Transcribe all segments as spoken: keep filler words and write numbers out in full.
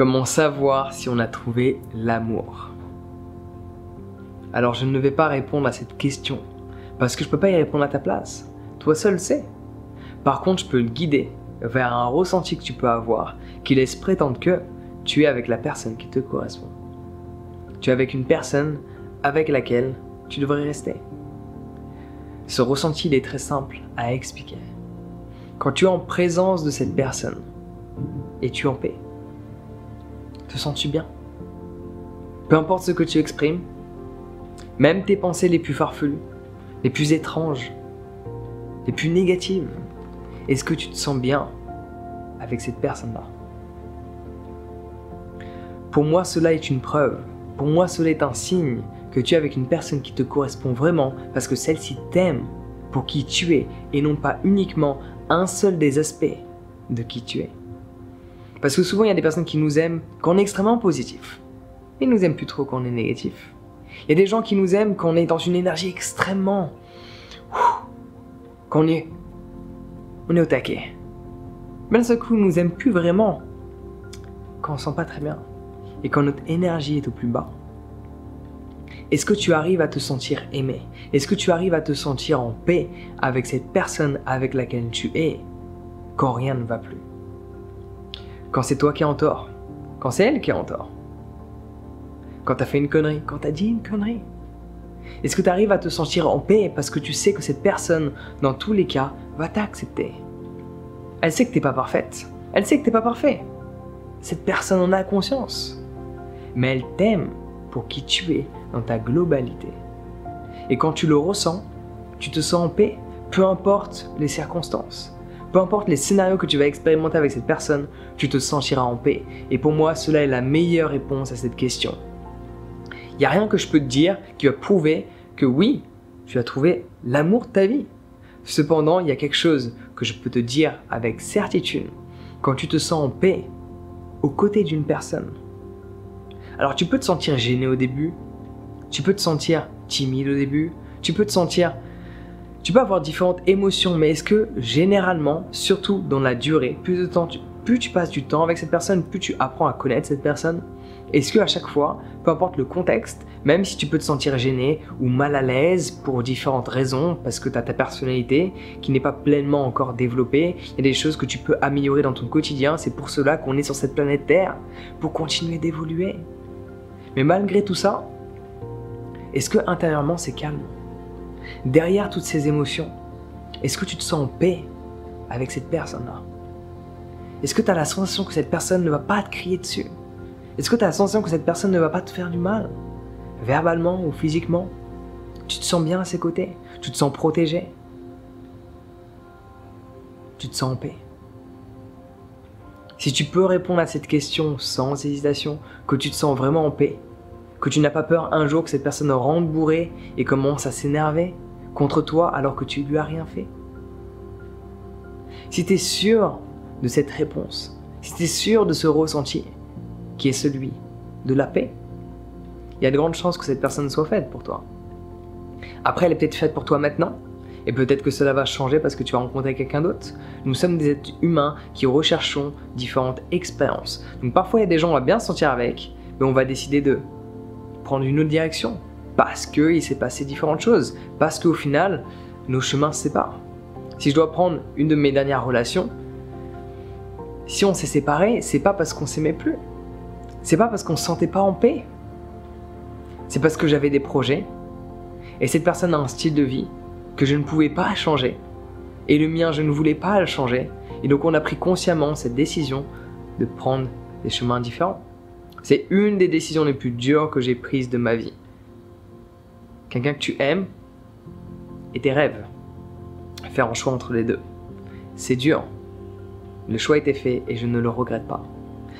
Comment savoir si on a trouvé l'amour? Alors je ne vais pas répondre à cette question, parce que je ne peux pas y répondre à ta place. Toi seul sais. Par contre, je peux le guider vers un ressenti que tu peux avoir, qui laisse prétendre que tu es avec la personne qui te correspond. Tu es avec une personne avec laquelle tu devrais rester. Ce ressenti, il est très simple à expliquer. Quand tu es en présence de cette personne, es-tu en paix? Te sens-tu bien? Peu importe ce que tu exprimes, même tes pensées les plus farfelues, les plus étranges, les plus négatives, est-ce que tu te sens bien avec cette personne-là? Pour moi, cela est une preuve, pour moi, cela est un signe que tu es avec une personne qui te correspond vraiment parce que celle-ci t'aime pour qui tu es et non pas uniquement un seul des aspects de qui tu es. Parce que souvent, il y a des personnes qui nous aiment quand on est extrêmement positif. Ils nous aiment plus trop quand on est négatif. Il y a des gens qui nous aiment quand on est dans une énergie extrêmement... Quand on est, on est au taquet. Mais d'un seul coup, ils nous aiment plus vraiment quand on ne sent pas très bien et quand notre énergie est au plus bas. Est-ce que tu arrives à te sentir aimé? Est-ce que tu arrives à te sentir en paix avec cette personne avec laquelle tu es quand rien ne va plus? Quand c'est toi qui es en tort, quand c'est elle qui est en tort, quand t'as fait une connerie, quand t'as dit une connerie. Est-ce que tu arrives à te sentir en paix parce que tu sais que cette personne, dans tous les cas, va t'accepter? Elle sait que t'es pas parfaite, elle sait que t'es pas parfait. Cette personne en a conscience, mais elle t'aime pour qui tu es dans ta globalité. Et quand tu le ressens, tu te sens en paix, peu importe les circonstances. Peu importe les scénarios que tu vas expérimenter avec cette personne, tu te sentiras en paix. Et pour moi, cela est la meilleure réponse à cette question. Il n'y a rien que je peux te dire qui va prouver que oui, tu as trouvé l'amour de ta vie. Cependant, il y a quelque chose que je peux te dire avec certitude. Quand tu te sens en paix, aux côtés d'une personne. Alors tu peux te sentir gêné au début, tu peux te sentir timide au début, tu peux te sentir... Tu peux avoir différentes émotions, mais est-ce que généralement, surtout dans la durée, plus, de temps tu, plus tu passes du temps avec cette personne, plus tu apprends à connaître cette personne, est-ce qu'à chaque fois, peu importe le contexte, même si tu peux te sentir gêné ou mal à l'aise pour différentes raisons, parce que tu as ta personnalité qui n'est pas pleinement encore développée, il y a des choses que tu peux améliorer dans ton quotidien, c'est pour cela qu'on est sur cette planète Terre, pour continuer d'évoluer. Mais malgré tout ça, est-ce que intérieurement c'est calme ? Derrière toutes ces émotions, est-ce que tu te sens en paix avec cette personne-là? Est-ce que tu as la sensation que cette personne ne va pas te crier dessus? Est-ce que tu as la sensation que cette personne ne va pas te faire du mal? Verbalement ou physiquement? Tu te sens bien à ses côtés? Tu te sens protégé? Tu te sens en paix? Si tu peux répondre à cette question sans hésitation, que tu te sens vraiment en paix, que tu n'as pas peur un jour que cette personne rentre bourrée et commence à s'énerver contre toi alors que tu lui as rien fait? Si tu es sûr de cette réponse, si tu es sûr de ce ressenti qui est celui de la paix, il y a de grandes chances que cette personne soit faite pour toi. Après, elle est peut-être faite pour toi maintenant, et peut-être que cela va changer parce que tu vas rencontrer quelqu'un d'autre. Nous sommes des êtres humains qui recherchons différentes expériences. Donc parfois, il y a des gens on va bien se sentir avec, mais on va décider de prendre une autre direction, parce qu'il s'est passé différentes choses, parce qu'au final, nos chemins se séparent. Si je dois prendre une de mes dernières relations, si on s'est séparés, c'est pas parce qu'on s'aimait plus, c'est pas parce qu'on se sentait pas en paix, c'est parce que j'avais des projets, et cette personne a un style de vie que je ne pouvais pas changer, et le mien, je ne voulais pas le changer, et donc on a pris consciemment cette décision de prendre des chemins différents. C'est une des décisions les plus dures que j'ai prises de ma vie. Quelqu'un que tu aimes et tes rêves. Faire un choix entre les deux. C'est dur. Le choix était fait et je ne le regrette pas.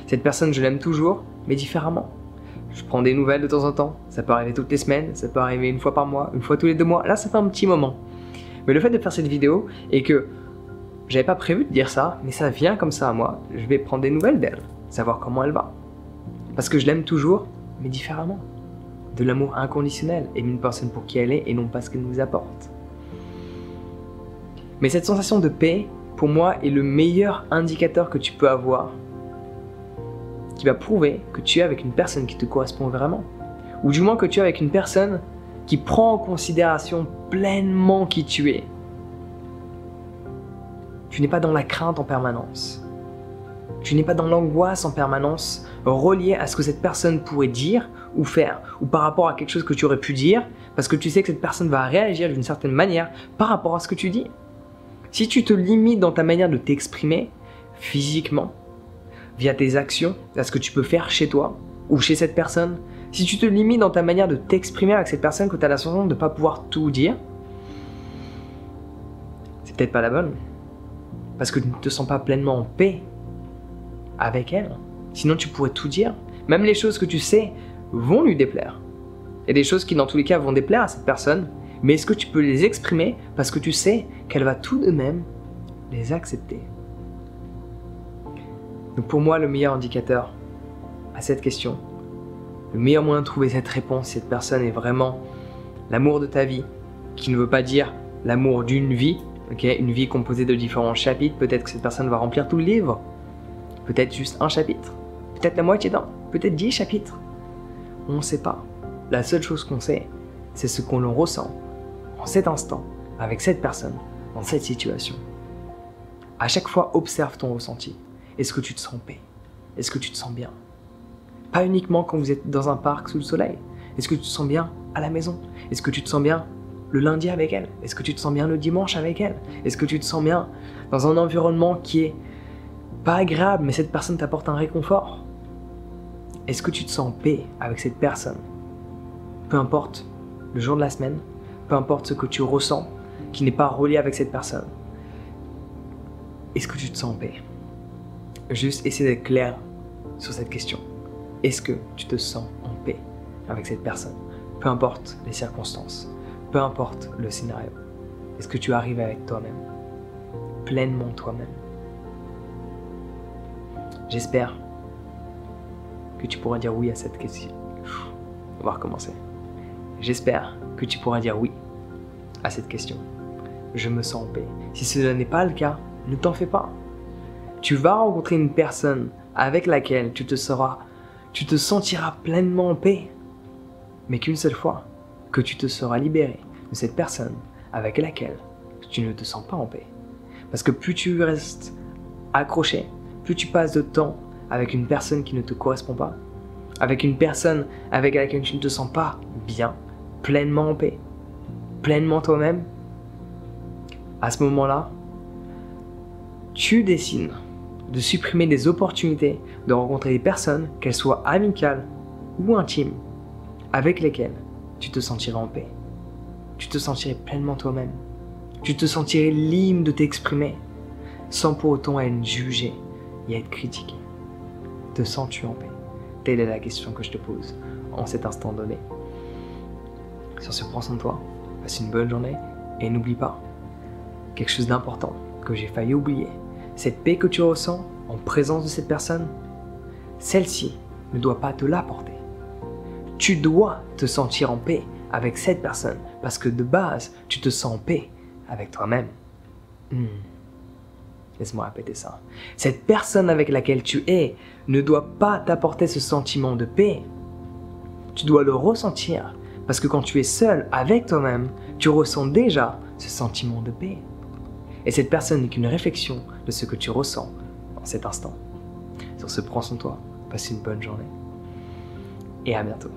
Cette personne, je l'aime toujours, mais différemment. Je prends des nouvelles de temps en temps. Ça peut arriver toutes les semaines, ça peut arriver une fois par mois, une fois tous les deux mois. Là, ça fait un petit moment. Mais le fait de faire cette vidéo est que j'avais pas prévu de dire ça, mais ça vient comme ça à moi. Je vais prendre des nouvelles d'elle, savoir comment elle va. Parce que je l'aime toujours, mais différemment. De l'amour inconditionnel, et une personne pour qui elle est, et non pas ce qu'elle nous apporte. Mais cette sensation de paix, pour moi, est le meilleur indicateur que tu peux avoir qui va prouver que tu es avec une personne qui te correspond vraiment. Ou du moins que tu es avec une personne qui prend en considération pleinement qui tu es. Tu n'es pas dans la crainte en permanence. Tu n'es pas dans l'angoisse en permanence reliée à ce que cette personne pourrait dire ou faire, ou par rapport à quelque chose que tu aurais pu dire, parce que tu sais que cette personne va réagir d'une certaine manière par rapport à ce que tu dis. Si tu te limites dans ta manière de t'exprimer, physiquement, via tes actions, à ce que tu peux faire chez toi ou chez cette personne, si tu te limites dans ta manière de t'exprimer avec cette personne que tu as l'impression de ne pas pouvoir tout dire, c'est peut-être pas la bonne, parce que tu ne te sens pas pleinement en paix avec elle. Sinon tu pourrais tout dire. Même les choses que tu sais vont lui déplaire. Et des choses qui dans tous les cas vont déplaire à cette personne. Mais est-ce que tu peux les exprimer parce que tu sais qu'elle va tout de même les accepter? Donc pour moi, le meilleur indicateur à cette question, le meilleur moyen de trouver cette réponse, cette personne est vraiment l'amour de ta vie, qui ne veut pas dire l'amour d'une vie, okay, une vie composée de différents chapitres. Peut-être que cette personne va remplir tout le livre. Peut-être juste un chapitre, peut-être la moitié d'un, peut-être dix chapitres. On ne sait pas. La seule chose qu'on sait, c'est ce qu'on ressent en cet instant, avec cette personne, dans cette situation. À chaque fois, observe ton ressenti. Est-ce que tu te sens en paix? Est-ce que tu te sens bien? Pas uniquement quand vous êtes dans un parc sous le soleil. Est-ce que tu te sens bien à la maison? Est-ce que tu te sens bien le lundi avec elle? Est-ce que tu te sens bien le dimanche avec elle? Est-ce que tu te sens bien dans un environnement qui est pas agréable, mais cette personne t'apporte un réconfort? Est-ce que tu te sens en paix avec cette personne? Peu importe le jour de la semaine, peu importe ce que tu ressens qui n'est pas relié avec cette personne. Est-ce que tu te sens en paix? Juste essaie d'être clair sur cette question. Est-ce que tu te sens en paix avec cette personne? Peu importe les circonstances, peu importe le scénario. Est-ce que tu arrives avec toi-même? Pleinement toi-même. J'espère que tu pourras dire oui à cette question. On va recommencer. J'espère que tu pourras dire oui à cette question. Je me sens en paix. Si ce n'est pas le cas, ne t'en fais pas. Tu vas rencontrer une personne avec laquelle tu te seras, tu te sentiras pleinement en paix, mais qu'une seule fois que tu te seras libéré de cette personne avec laquelle tu ne te sens pas en paix. Parce que plus tu restes accroché, plus tu passes de temps avec une personne qui ne te correspond pas, avec une personne avec laquelle tu ne te sens pas bien, pleinement en paix, pleinement toi-même, à ce moment-là, tu décides de supprimer des opportunités de rencontrer des personnes, qu'elles soient amicales ou intimes, avec lesquelles tu te sentiras en paix. Tu te sentirais pleinement toi-même. Tu te sentirais libre de t'exprimer, sans pour autant être jugé et à être critiqué. Te sens-tu en paix? Telle est la question que je te pose en cet instant donné. Sur ce, prends soin de toi, passe une bonne journée et n'oublie pas quelque chose d'important que j'ai failli oublier. Cette paix que tu ressens en présence de cette personne, celle-ci ne doit pas te l'apporter. Tu dois te sentir en paix avec cette personne parce que de base, tu te sens en paix avec toi-même. Hmm. Laisse-moi répéter ça. Cette personne avec laquelle tu es ne doit pas t'apporter ce sentiment de paix. Tu dois le ressentir parce que quand tu es seul avec toi-même, tu ressens déjà ce sentiment de paix. Et cette personne n'est qu'une réflexion de ce que tu ressens en cet instant. Sur ce, prends soin de toi, passe une bonne journée et à bientôt.